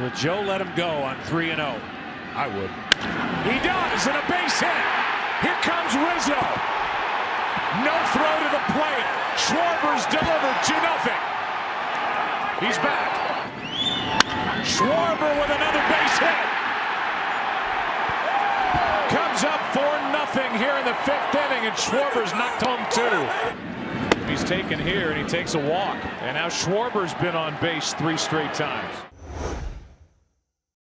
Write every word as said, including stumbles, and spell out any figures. Will Joe let him go on three and oh? I would. He does, and a base hit. Here comes Rizzo. No throw to the plate. Schwarber's delivered two nothing. He's back. Schwarber with another base hit. Comes up four nothing here in the fifth inning, and Schwarber's knocked home two. He's taken here, and he takes a walk. And now Schwarber's been on base three straight times.